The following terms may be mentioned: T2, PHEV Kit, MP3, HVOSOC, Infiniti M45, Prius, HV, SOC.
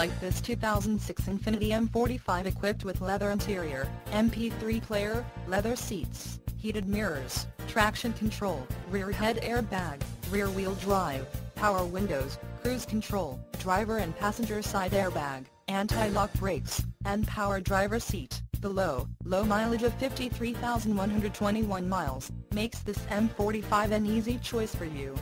like this 2006 Infiniti M45 equipped with leather interior, MP3 player, leather seats, heated mirrors, traction control, rear head airbag, rear wheel drive, power windows, cruise control, driver and passenger side airbag, anti-lock brakes, and power driver seat. The low mileage of 53,121 miles makes this M45 an easy choice for you.